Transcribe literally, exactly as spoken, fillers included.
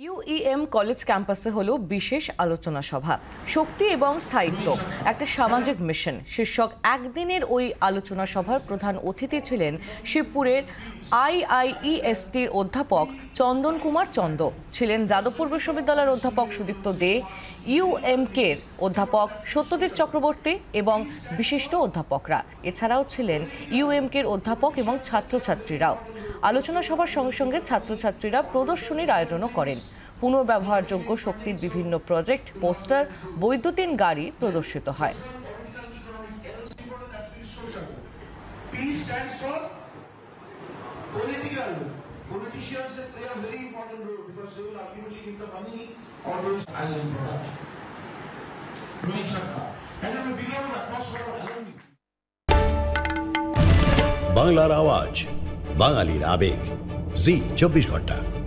UEM college कैम्पासे हलो विशेष आलोचना सभा शक्ति एवं स्थायित्व एक सामाजिक मिशन शीर्षक एक दिनेर ओई आलोचना सभार प्रधान अतिथि छिलेन शिवपुरेर आईआईईएसटी अध्यापक चंदन कुमार चंदे छिलेन जादवपुर विश्वविद्यालय अध्यापक सुदीप्त तो दे यूईएम के अध्यापक सत्यदीप चक्रवर्ती एवं विशिष्ट अध्यापकरा एछाड़ाओ छिलेन यूईएम के अध्यापक एवं छात्र छात्रीराओ आलोचना सभार संगे संगे छात्र छात्रीरा प्रदर्शनीर आयोजन करें पुनर्व्यवहारयोग्य शक्तिर विभिन्न प्रोजेक्ट पोस्टर बैद्युतिन गाड़ी प्रदर्शित है। बांग्लार आवाज, बांगालीर आवेग, जी चौबीस घंटा।